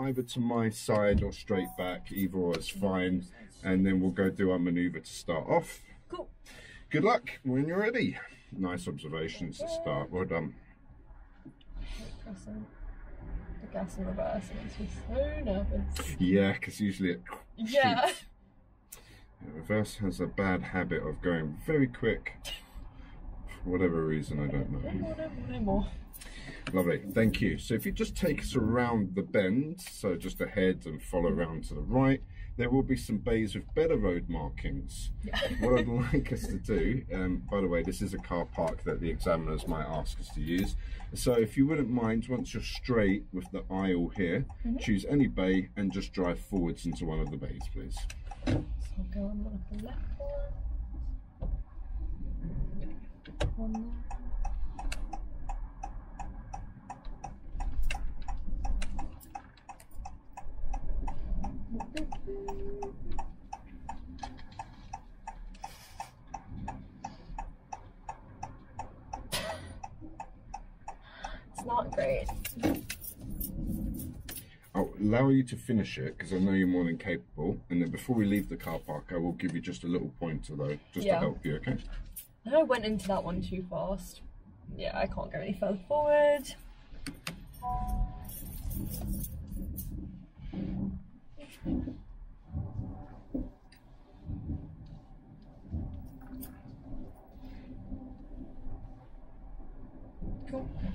either to my side or straight back, either or it's fine, and then we'll go do our maneuver to start off. Cool. Good luck when you're ready. Nice observations to start, well done. The gas in reverse, it makes me so nervous. Yeah, because usually it... Yeah. Reverse has a bad habit of going very quick. For whatever reason, I don't know. No more. Lovely, thank you. So if you just take us around the bend, so just ahead and follow around to the right, there will be some bays with better road markings. Yeah. What I'd like us to do, by the way, this is a car park that the examiners might ask us to use. So if you wouldn't mind, once you're straight with the aisle here, choose any bay and just drive forwards into one of the bays, please. So I'll go on one of the left ones. One there. It's not great. I'll allow you to finish it because I know you're more than capable, and then before we leave the car park I will give you just a little pointer though, just to help you, okay? I know I went into that one too fast. Yeah, I can't go any further forward. Cool. I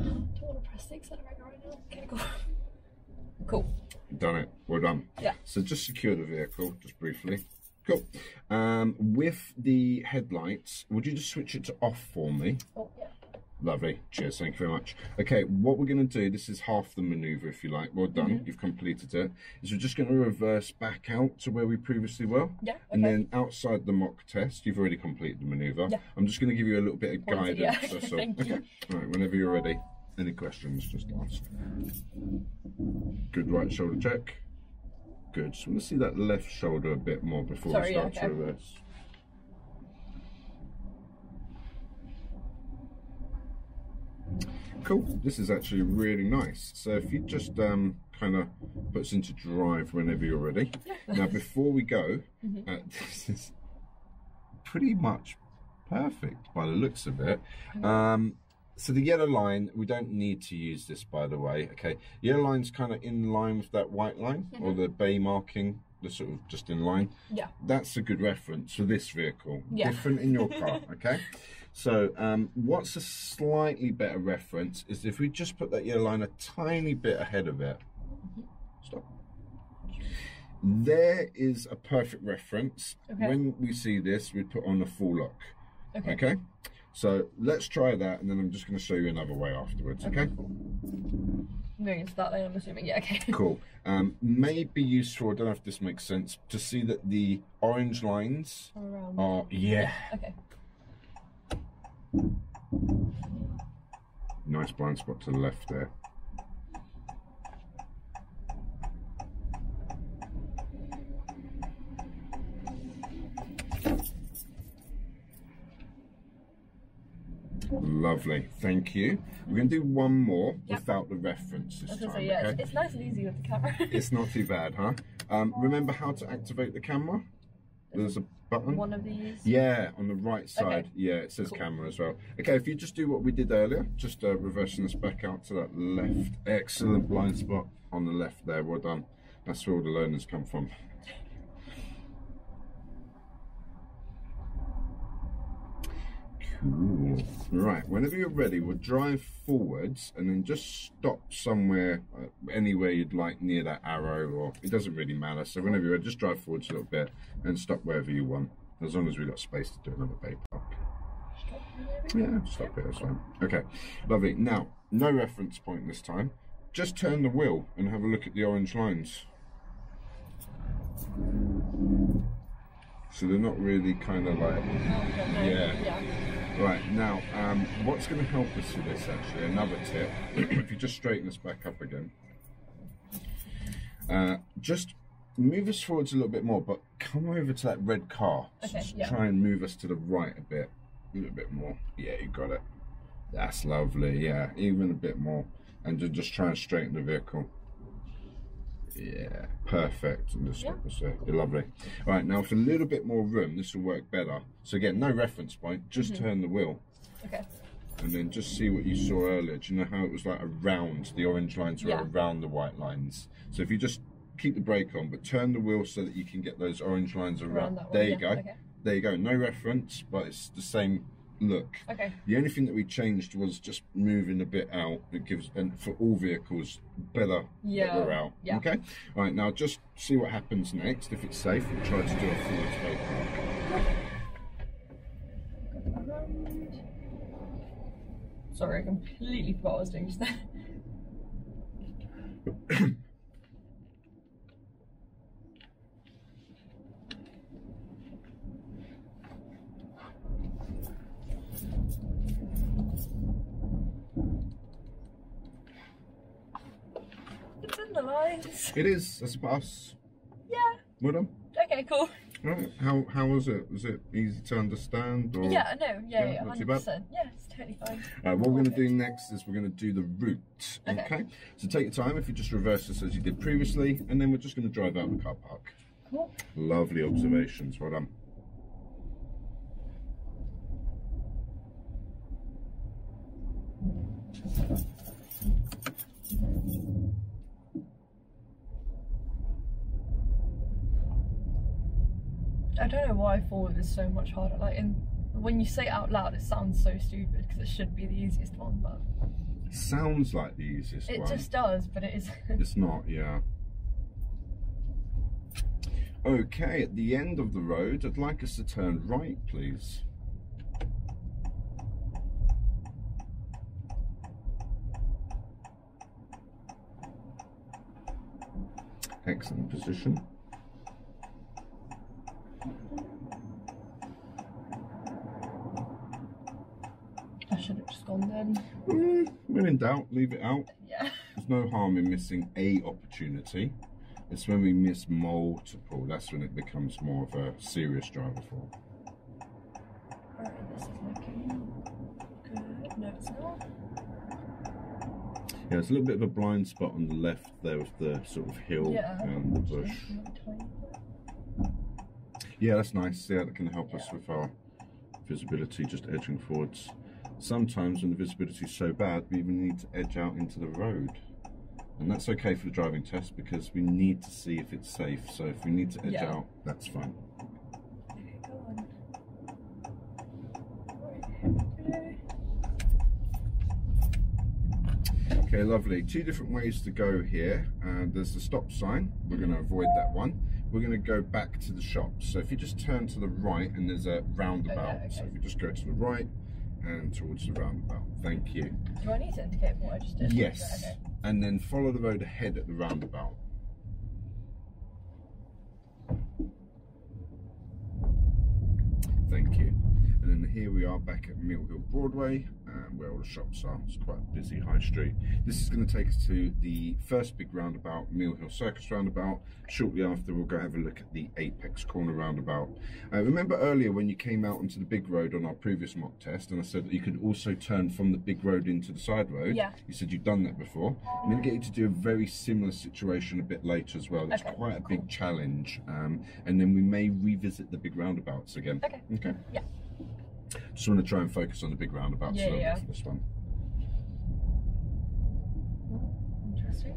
don't want to press the accelerator right now. Okay, cool. Cool. Done it. Well done. Yeah. So just secure the vehicle, just briefly. Cool. With the headlights, would you just switch it to off for me? Oh, yeah. Lovely. Cheers. Thank you very much. Okay, what we're going to do, this is half the maneuver, if you like. Well done. You've completed it. Is we're just going to reverse back out to where we previously were. Yeah. Okay. And then outside the mock test, you've already completed the maneuver. Yeah. I'm just going to give you a little bit of guidance. Yeah. Thank you. All right, whenever you're ready. Any questions, just ask. Good right shoulder check. Good. So I'm going to see that left shoulder a bit more before we start to reverse. Cool. This is actually really nice. So if you just kind of put us into drive whenever you're ready. Now before we go, this is pretty much perfect by the looks of it. So the yellow line, we don't need to use this, by the way. Okay, yellow line's kind of in line with that white line or the bay marking, the sort of just in line. Yeah. That's a good reference for this vehicle. Yeah. Different in your car, okay? So what's a slightly better reference is if we just put that yellow line a tiny bit ahead of it. Stop. There is a perfect reference. Okay. When we see this, we put on a full lock. Okay. Okay? So let's try that, and then I'm just going to show you another way afterwards, okay? Moving into that lane, I'm assuming, yeah, okay. Cool. May be useful, I don't know if this makes sense, to see that the orange lines are, okay. Nice blind spot to the left there. Lovely, thank you. We're going to do one more without the reference this time. Say, okay? It's nice and easy with the camera. It's not too bad, huh? Remember how to activate the camera? There's a button. One of these? Yeah, on the right side. Okay. Yeah, it says camera as well. Okay, if you just do what we did earlier, just reversing this back out to that left. Excellent blind spot on the left there, well done. That's where all the learners come from. Cool. Right, whenever you're ready, we'll drive forwards and then just stop somewhere, anywhere you'd like near that arrow, or it doesn't really matter. So whenever you're ready, just drive forwards a little bit and stop wherever you want, as long as we've got space to do another bay park. Yeah, stop it, that's fine. Okay, lovely. Now, no reference point this time. Just turn the wheel and have a look at the orange lines. So they're not really kind of like, Right, now, what's going to help us with this, actually, another tip, if you just straighten this back up again, just move us forwards a little bit more, but come over to that red car. Okay, yeah. Try and move us to the right a bit, a little bit more. Yeah, you got it. That's lovely. Yeah, even a bit more, and just try and straighten the vehicle. Yeah, perfect. And just stop us there. You're lovely. All right, now with a little bit more room, this will work better. So again, no reference point. Just turn the wheel. Okay. And then just see what you saw earlier. Do you know how it was like around the orange lines were around the white lines? So if you just keep the brake on, but turn the wheel so that you can get those orange lines around. There you go. Okay. There you go. No reference, but it's the same look. Okay. The only thing that we changed was just moving a bit out. It gives, and for all vehicles, better that we're out. Yeah. Okay. All right. Now just see what happens next. If it's safe, we'll try to do a forward brake. Sorry, I completely forgot what I was doing just there. It's in the lines. It is. That's a pass. Yeah. Well done. Okay, cool. Right. How was it? Was it easy to understand? Or? Yeah, no, yeah, 100%. Yeah, it's totally fine. What we're going to do next is we're going to do the route. Okay. So take your time. If you just reverse this as you did previously, and then we're just going to drive out of the car park. Cool. Lovely observations. Well done. I don't know why forward is so much harder. Like, when you say it out loud, it sounds so stupid because it should be the easiest one, but it sounds like the easiest one. It just does, but it isn't. It's not, yeah. Okay, at the end of the road, I'd like us to turn right, please. Excellent position. I should have just gone then. When in doubt, leave it out. Yeah. There's no harm in missing an opportunity. It's when we miss multiple, that's when it becomes more of a serious driver for. Alright, this is looking good. No, it's not. Yeah, it's a little bit of a blind spot on the left there with the sort of hill and the bush. Yeah, that's nice. Yeah, that can help us with our visibility, just edging forwards. Sometimes when the visibility is so bad, we even need to edge out into the road. And that's okay for the driving test because we need to see if it's safe. So if we need to edge out, that's fine. Okay, lovely. Two different ways to go here. There's the stop sign. We're going to avoid that one. We're going to go back to the shops. So if you just turn to the right, and there's a roundabout. So if you just go to the right and towards the roundabout. Thank you. Do I need to indicate what I just did? Yes. Okay. And then follow the road ahead at the roundabout. Thank you. And then here we are back at Mill Hill Broadway, where all the shops are. It's quite a busy high street. This is going to take us to the first big roundabout, Mill Hill Circus Roundabout. Shortly after, we'll go have a look at the Apex Corner Roundabout. Remember earlier when you came out onto the big road on our previous mock test, and I said that you could also turn from the big road into the side road. Yeah. You said you've done that before. I'm going to get you to do a very similar situation a bit later as well. It's quite a big challenge, and then we may revisit the big roundabouts again. Okay. Okay. Yeah. Just want to try and focus on the big roundabouts a little bit for this one. Interesting.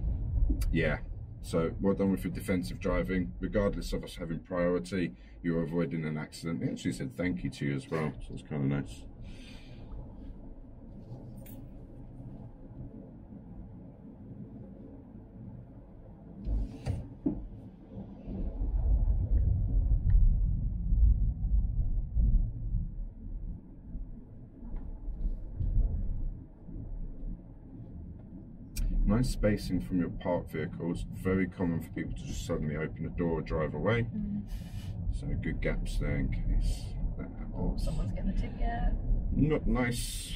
Yeah. So well done with your defensive driving. Regardless of us having priority, you're avoiding an accident. It actually said thank you to you as well, so it's kind of nice. Nice spacing from your parked vehicles. Very common for people to just suddenly open the door or drive away. So good gaps there in case that happens. Oh, someone's getting a ticket. Not nice.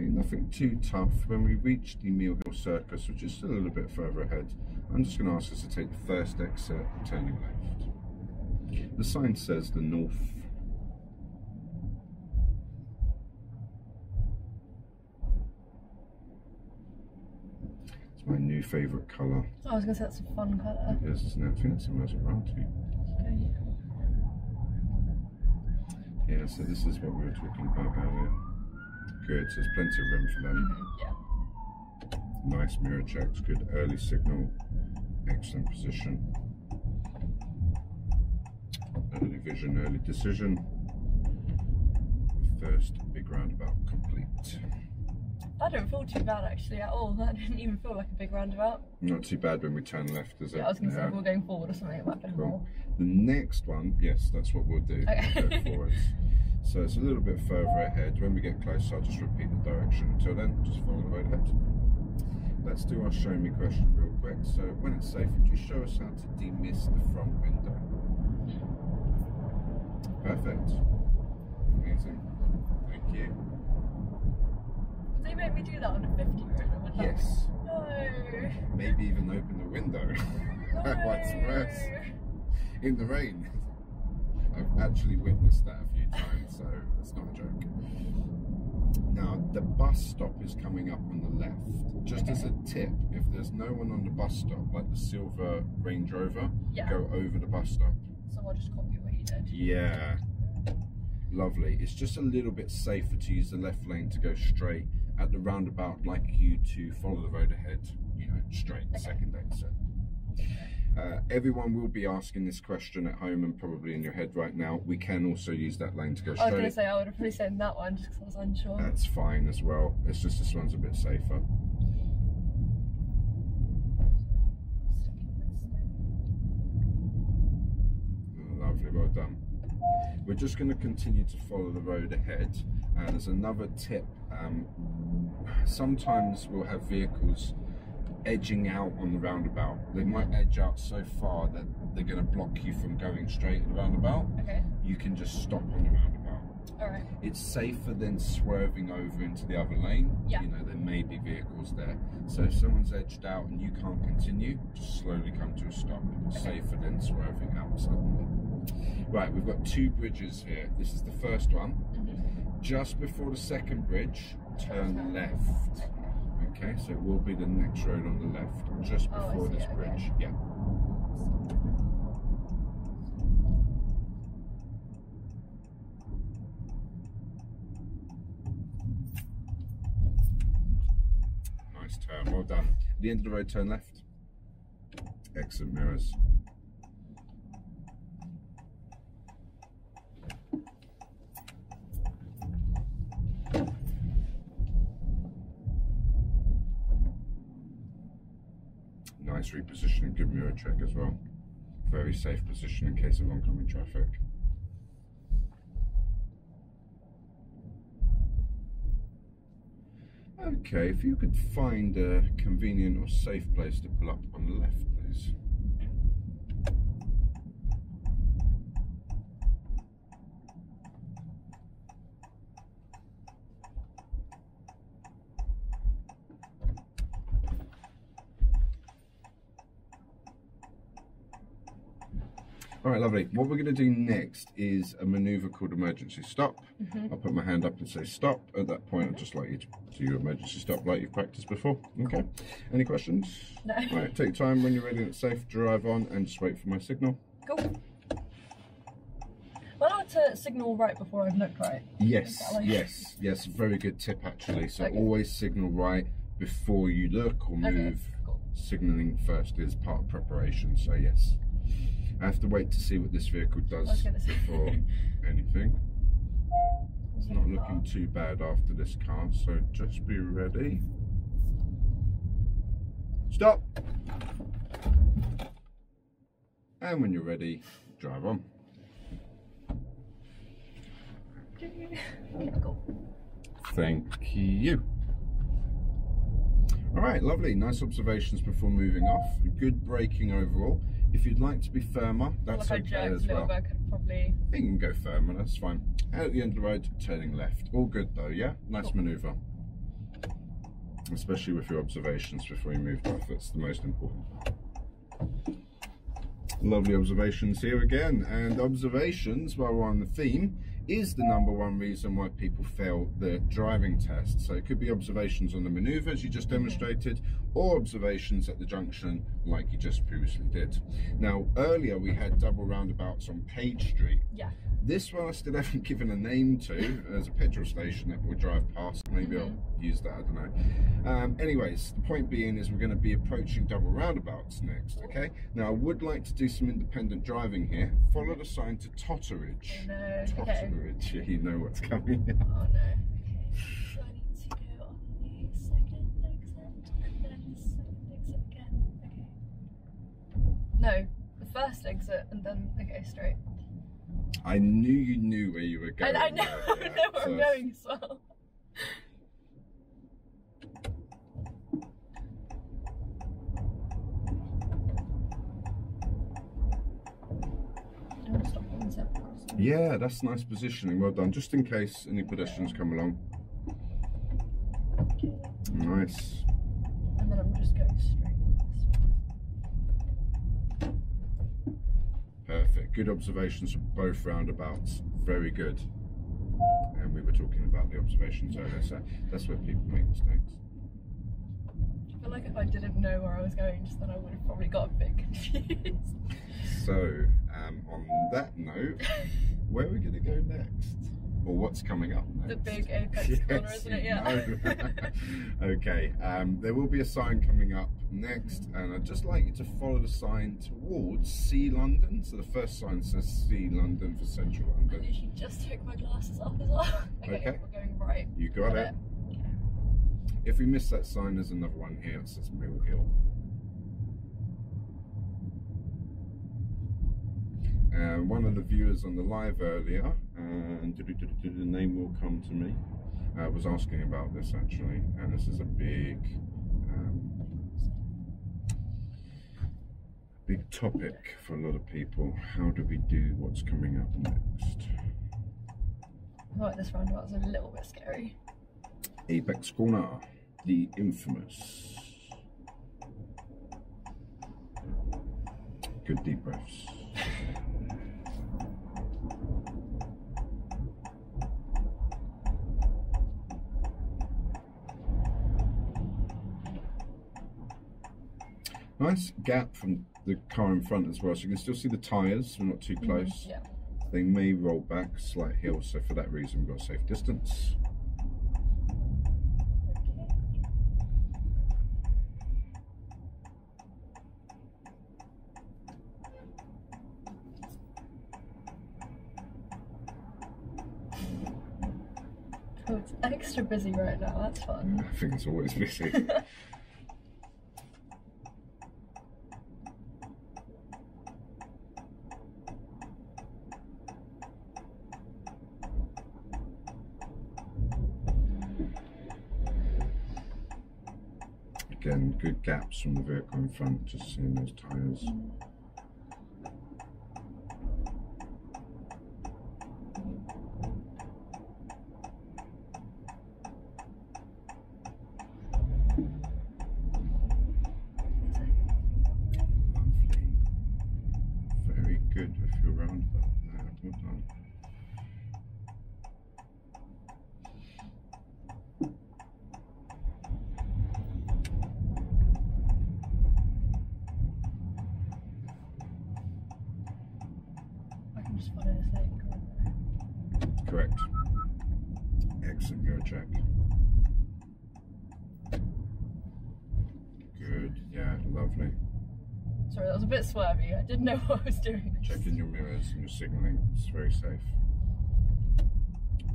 Okay, nothing too tough. When we reach the Mill Hill Circus, which is still a little bit further ahead, I'm just going to ask us to take the first exit, turning left. The sign says the north. It's my new favourite colour. Oh, I was going to say that's a fun colour. It is, isn't it? I think that's a nice round too. Okay. Yeah, so this is what we were talking about earlier. Good, so there's plenty of room for them. Mm-hmm, yeah. Nice mirror checks, good early signal, excellent position. Early vision, early decision. First big roundabout complete. That didn't feel too bad actually at all. That didn't even feel like a big roundabout. Not too bad when we turn left, is it? Yeah, I was going to say if we were going forward or something, it might be more. The next one, yes, that's what we'll do. Okay. We'll go forwards. So it's a little bit further ahead. When we get closer, I'll just repeat the direction. Until then, just follow the road ahead. Let's do our show me question real quick. So when it's safe, would you show us how to demist the front window? Perfect. Amazing. Thank you. Did they make me do that on a 50 road? Yes. No. Maybe even open the window. No. What's worse? In the rain. I've actually witnessed that a few times, so it's not a joke. Now, the bus stop is coming up on the left. Just as a tip, if there's no one on the bus stop, like the silver Range Rover, go over the bus stop. So I'll just copy what he did. Yeah. Lovely. It's just a little bit safer to use the left lane to go straight at the roundabout, like you to follow the road ahead, you know, straight, second exit. Everyone will be asking this question at home and probably in your head right now. We can also use that lane to go straight. I was going to say, I would have probably said that one just because I was unsure. That's fine as well. It's just this one's a bit safer. Lovely, well done. We're just going to continue to follow the road ahead. And there's another tip. Sometimes we'll have vehicles edging out on the roundabout. They might edge out so far that they're going to block you from going straight at the roundabout. Okay. You can just stop on the roundabout. Alright. It's safer than swerving over into the other lane. Yeah. You know, there may be vehicles there. So if someone's edged out and you can't continue, just slowly come to a stop. It's safer than swerving out suddenly. Right, we've got two bridges here. This is the first one. Mm-hmm. Just before the second bridge, turn left. Okay, so it will be the next road on the left, just before this bridge. Okay. Yeah. Nice turn, well done. At the end of the road, turn left. Excellent mirrors. Nice repositioning, good mirror check as well. Very safe position in case of oncoming traffic. Okay, if you could find a convenient or safe place to pull up on the left, please. All right, lovely. What we're going to do next is a manoeuvre called emergency stop. Mm-hmm. I'll put my hand up and say stop. At that point, I'd just like you to do your emergency stop like you've practiced before. Okay. Cool. Any questions? No. All right, take time when you're ready and it's safe, drive on and just wait for my signal. Cool. Well, I like to signal right before I've looked right. Yes, like... yes. Very good tip, actually. So always signal right before you look or move. Okay, cool. Signalling first is part of preparation, so yes. I have to wait to see what this vehicle does before anything. It's not looking too bad after this car, so just be ready. Stop! And when you're ready, drive on. Thank you. Alright, lovely. Nice observations before moving off. Good braking overall. If you'd like to be firmer, that's okay as well. I could probably... I think you can go firmer, that's fine. Out at the end of the road, turning left. All good though, yeah? Nice manoeuvre. especially with your observations before you move off. That's the most important part. Lovely observations here again, and observations, while we're on the theme, is the number one reason why people fail the driving test. So it could be observations on the maneuvers you just demonstrated, or observations at the junction like you just previously did. Now earlier we had double roundabouts on Page Street. Yeah. This one I still haven't given a name to. There's a petrol station that we'll drive past. Maybe I'll use that, I don't know. Anyways, the point being is we're going to be approaching double roundabouts next, okay? Now I would like to do some independent driving here. Follow the sign to Totteridge. No, Totteridge, okay. You know what's coming. Oh no. Okay, so I need to go on the second exit and then the second exit again. Okay. No, the first exit and then, okay, straight. I knew you knew where you were going. I know, yeah. I know where I'm going as well. I'm stopping the zebra crossing. Yeah, that's nice positioning. Well done. Just in case any pedestrians come along. Okay. Nice. And then I'm just going straight. Perfect. Good observations from both roundabouts. Very good. And we were talking about the observations earlier, so that's where people make mistakes. I feel like if I didn't know where I was going just then, I would have probably got a bit confused. So, on that note, where are we going to go next? Or what's coming up next? The big apex corner, isn't it? Yeah. Okay, there will be a sign coming up next, and I'd just like you to follow the sign towards C London. So the first sign says C London for Central London. I should just take my glasses off as well. Okay, we're going right. You got it. Okay. If we miss that sign, there's another one here. It says Mill Hill. One of the viewers on the live earlier, and the name will come to me, was asking about this actually, and this is a big topic for a lot of people. How do we do what's coming up next? I thought this roundabout's a little bit scary. Apex Corner, the infamous. Good deep breaths. Nice gap from the car in front as well, so you can still see the tyres, we're not too close. Yeah. They may roll back, slight hill, so for that reason we've got a safe distance. Oh, it's extra busy right now, that's fun. I think it's always busy. Again, good gaps from the vehicle in front, just seeing those tyres. Lovely. Very good with your roundabout there, well done. Correct. Excellent, go check. Good, yeah, lovely. Sorry, that was a bit swervy. I didn't know what I was doing. Checking your mirrors and your signalling, it's very safe.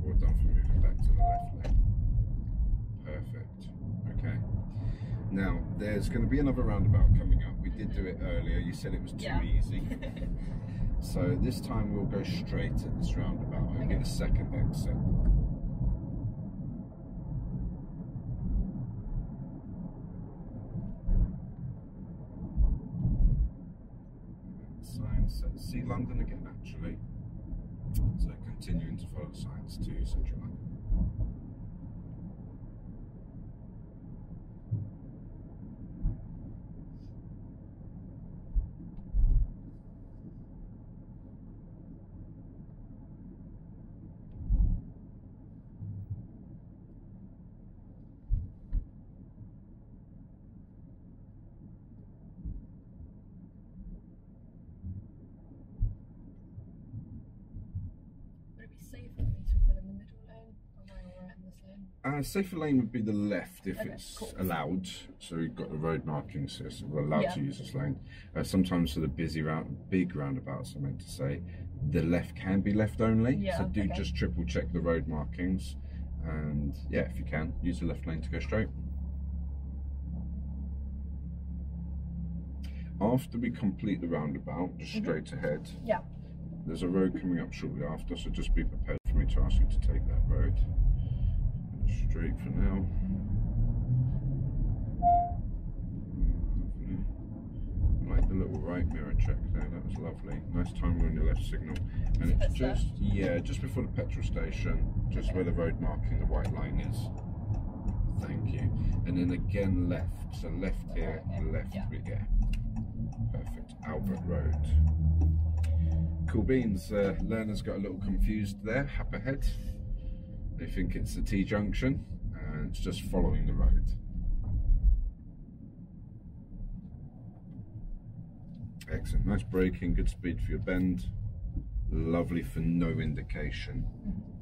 Well done for moving back to the left lane. Perfect. Okay. Now, there's going to be another roundabout coming up. We did do it earlier. You said it was too easy. So this time we'll go straight at this roundabout and get a second exit. Sign says C London again actually. So continuing to follow the signs to Central London. safer for me to put in the middle lane, or am I all right in this lane? Safer lane would be the left if it's allowed. So you've got the road markings, so we're allowed to use this lane. Sometimes for the busy round, big roundabouts, I meant to say, the left can be left only. Yeah, so do just triple check the road markings, and yeah, if you can, use the left lane to go straight. After we complete the roundabout, just straight ahead. Yeah. There's a road coming up shortly after, so just be prepared for me to ask you to take that road. Straight for now. Like the little right mirror check there, that was lovely. Nice timing on your left signal. And it's just, just before the petrol station, just where the road marking, the white line is. Thank you. And then again left, so left here, left here. Perfect, Albert Road. Cool beans, learners got a little confused there, hap ahead. They think it's the T-junction and it's just following the road. Excellent, nice braking, good speed for your bend. Lovely for no indication.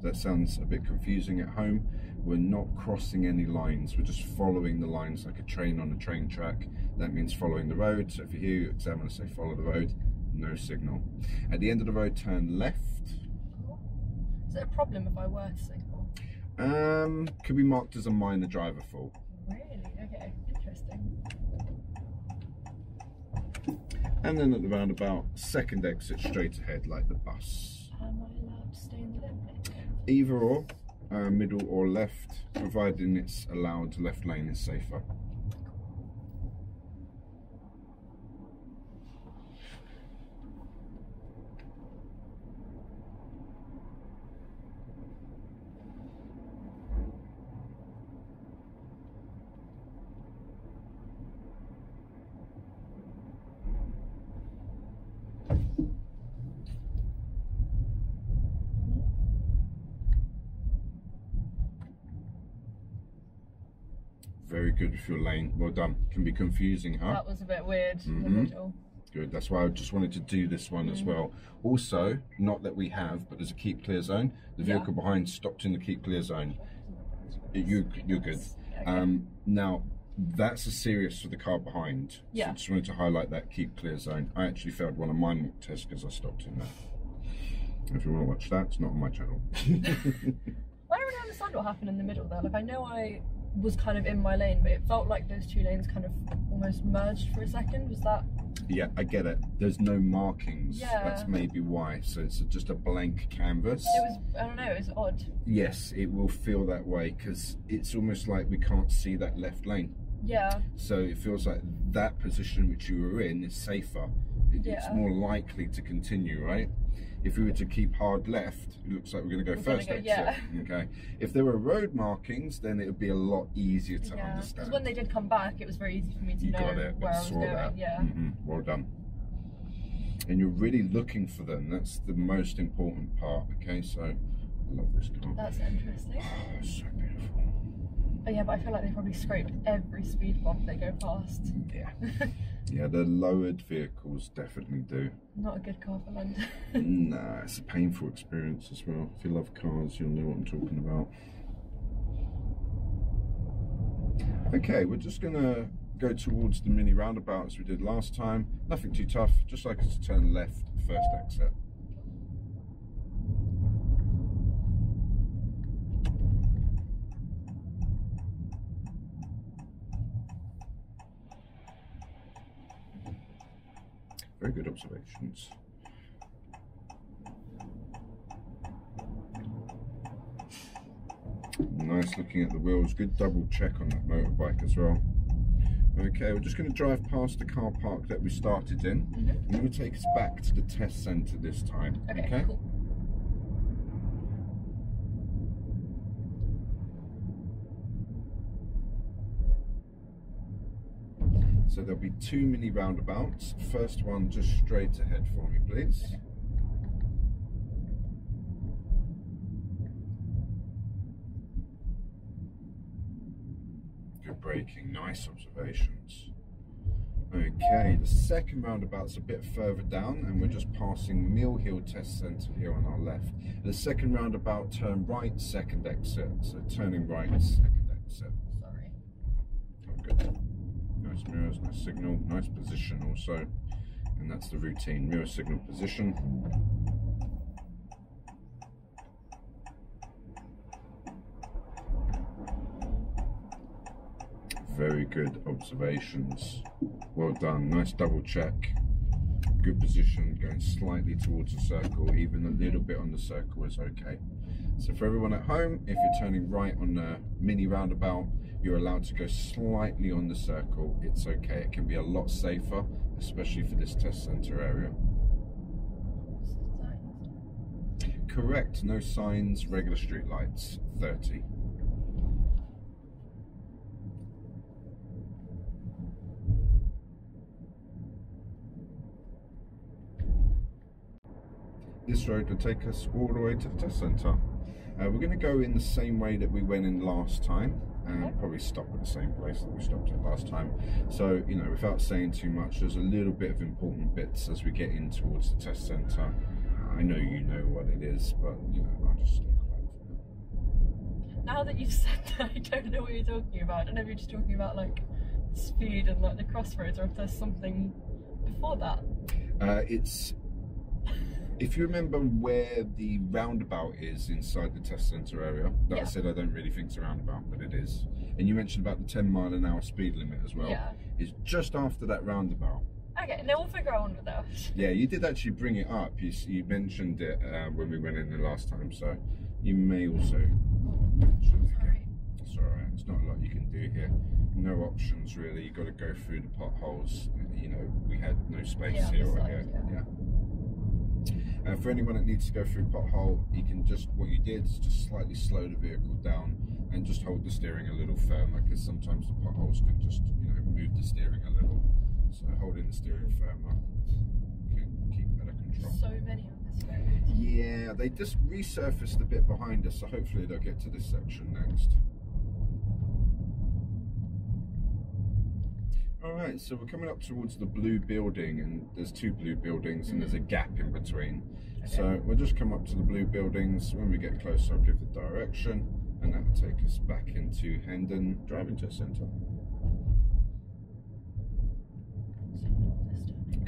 That sounds a bit confusing at home. We're not crossing any lines, we're just following the lines like a train on a train track. That means following the road, so if you hear your examiner say follow the road, no signal. At the end of the road, turn left. Cool. Is it a problem if I were to signal? Could be marked as a minor driver fault. Really? Okay, interesting. And then at the roundabout, second exit straight ahead like the bus. Am I allowed to stay in the left lane? Either or, middle or left, providing it's allowed, left lane is safer. Very good with your lane, well done. Can be confusing, huh? That was a bit weird. Good, that's why I just wanted to do this one as well. Also, not that we have, but there's a keep clear zone. The vehicle behind stopped in the keep clear zone. You're good. Okay. Now, that's a serious for the car behind. So I just wanted to highlight that keep clear zone. I actually failed one of my mock tests because I stopped in there. If you want to watch that, it's not on my channel. I don't really understand what happened in the middle there. Like, I know I was kind of in my lane, but it felt like those two lanes kind of almost merged for a second. Was that? Yeah, I get it. There's no markings. Yeah. That's maybe why. So it's just a blank canvas. It was, I don't know, it was odd. Yes, it will feel that way because it's almost like we can't see that left lane. Yeah. So it feels like that position which you were in is safer. It's more likely to continue, right? If we were to keep hard left, it looks like we're going to go first exit. Okay. If there were road markings, then it would be a lot easier to understand. Because when they did come back, it was very easy for me to know where I was going. Well done. And you're really looking for them. That's the most important part. Okay. So I love this car. That's interesting. Oh, so beautiful. Oh yeah, but I feel like they probably scraped every speed bump they go past. Yeah. Yeah, the lowered vehicles definitely do. Not a good car for London. Nah, it's a painful experience as well. If you love cars, you'll know what I'm talking about. Okay, we're just going to go towards the mini roundabout as we did last time. Nothing too tough, just like us to turn left, first exit. Very good observations. Nice looking at the wheels. Good double check on that motorbike as well. Okay, we're just going to drive past the car park that we started in. And it will take us back to the test centre this time. Okay? Cool. So there'll be two mini roundabouts. First one just straight ahead for me, please. Okay. Good braking, nice observations. Okay, the second roundabout's a bit further down and we're just passing Mill Hill Test Centre here on our left. The second roundabout, turn right, second exit. So turning right, second exit. Sorry. Oh, good. Nice mirrors, nice signal, nice position also. And that's the routine, mirror signal position. Very good observations. Well done, nice double check. Good position, going slightly towards the circle, even a little bit on the circle is okay. So for everyone at home, if you're turning right on the mini roundabout, you're allowed to go slightly on the circle, it's okay. It can be a lot safer, especially for this test centre area. Correct, no signs, regular street lights, 30. This road will take us all the way to the test centre. We're going to go in the same way that we went in last time and probably stop at the same place that we stopped at last time. So, you know, without saying too much, there's a little bit of important bits as we get in towards the test centre. I know you know what it is, but, you know, I'll just stay quiet for now. Now that you've said that, I don't know what you're talking about. I don't know if you're just talking about, like, speed and, like, the crossroads or if there's something before that. If you remember where the roundabout is inside the test centre area, that I said I don't really think it's a roundabout, but it is. And you mentioned about the 10-mile-an-hour speed limit as well. Yeah. It's just after that roundabout. Okay, no, we'll figure out one with those. Yeah, you did actually bring it up. You mentioned it when we went in the last time, so you may also... Sorry. It's alright, it's not a lot you can do here. No options really, you've got to go through the potholes. You know, we had no space here or here. For anyone that needs to go through a pothole, you can just, what you did is just slightly slow the vehicle down and just hold the steering a little firmer, because sometimes the potholes can just, you know, move the steering a little. So holding the steering firmer can keep better control. So many on this road. Yeah, they just resurfaced the bit behind us, so hopefully they'll get to this section next. Alright, so we're coming up towards the blue building, and there's two blue buildings and there's a gap in between. Okay. So we'll just come up to the blue buildings. When we get closer, I'll give the direction and that will take us back into Hendon Driving Test Centre.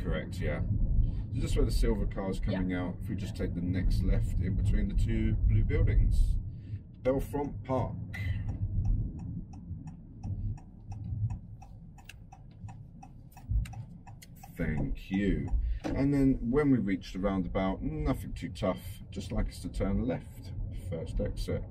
Correct, yeah. So just where the silver car's coming out, if we just take the next left in between the two blue buildings. Belfront Park. Thank you. And then when we reach the roundabout, nothing too tough, just like us to turn left, first exit.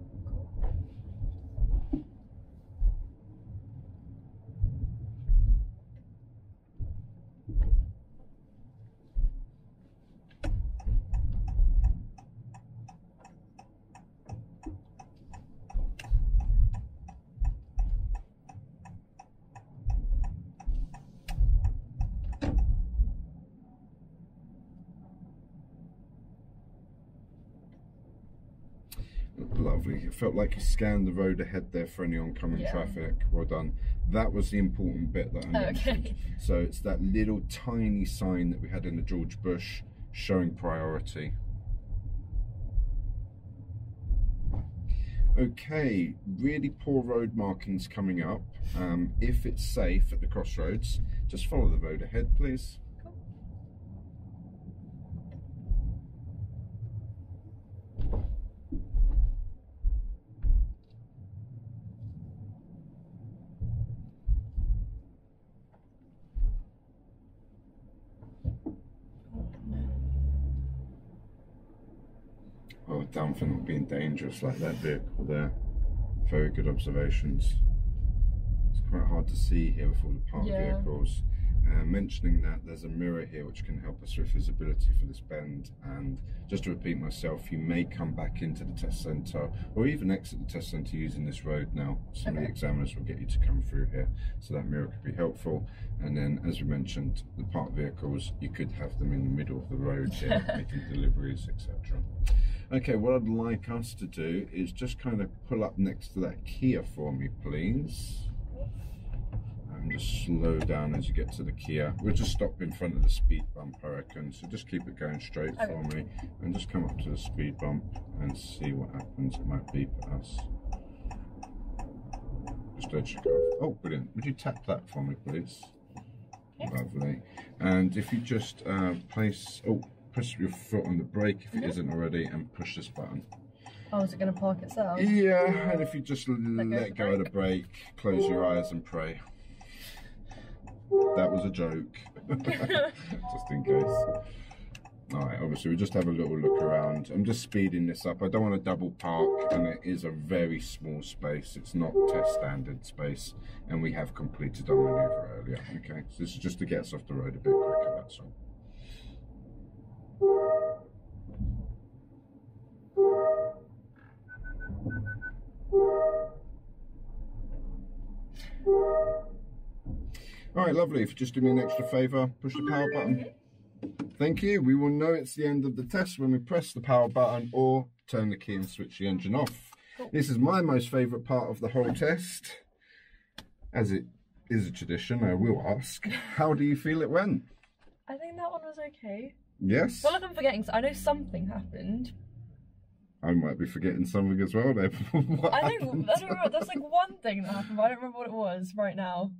Lovely. It felt like you scanned the road ahead there for any oncoming traffic. Well done. That was the important bit that I mentioned. Okay. So it's that little tiny sign that we had in the George Bush showing priority. Okay, really poor road markings coming up. If it's safe at the crossroads, just follow the road ahead, please. Well done for not being dangerous like that vehicle there. Very good observations. It's quite hard to see here with all the parked vehicles. Mentioning that, there's a mirror here which can help us with visibility for this bend. And just to repeat myself, you may come back into the test centre or even exit the test centre using this road now. Some of the examiners will get you to come through here, so that mirror could be helpful. And then, as we mentioned, the parked vehicles, you could have them in the middle of the road here making deliveries, etc. Okay, what I'd like us to do is just kind of pull up next to that Kia for me, please. just slow down as you get to the Kia. We'll just stop in front of the speed bump, I reckon. So just keep it going straight for me and just come up to the speed bump and see what happens. It might beep at us. Just let you go. Oh, brilliant. Would you tap that for me, please? Yes. Lovely. And if you just press your foot on the brake if it isn't already and push this button. Oh, is it going to park itself? Yeah, and if you just let go of the brake, close your eyes and pray. That was a joke, just in case. Alright, obviously we just have a little look around. I'm just speeding this up. I don't want to double park, and it is a very small space. It's not test standard space, and we have completed our manoeuvre earlier. Okay, so this is just to get us off the road a bit quicker, that's all. Alright, lovely. If you just do me an extra favour, push the power button. Thank you. We will know it's the end of the test when we press the power button or turn the key and switch the engine off. This is my most favourite part of the whole test. As it is a tradition, I will ask, how do you feel it went? I think that one was okay. Yes? Well, like I'm forgetting, I know something happened. I might be forgetting something as well there. I don't remember. There's like one thing that happened, but I don't remember what it was right now.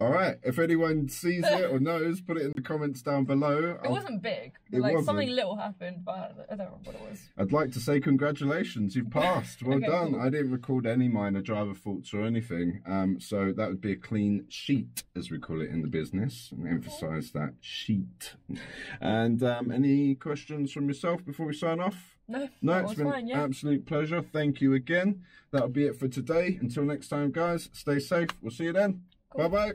All right, if anyone sees it or knows, put it in the comments down below. It wasn't big, but like something little happened, but I don't remember what it was. I'd like to say congratulations, you've passed. Well done. Cool. I didn't record any minor driver faults or anything, so that would be a clean sheet, as we call it in the business, and emphasise that sheet. And any questions from yourself before we sign off? No, it's been an absolute pleasure. Thank you again. That'll be it for today. Until next time, guys, stay safe. We'll see you then. Cool. Bye-bye.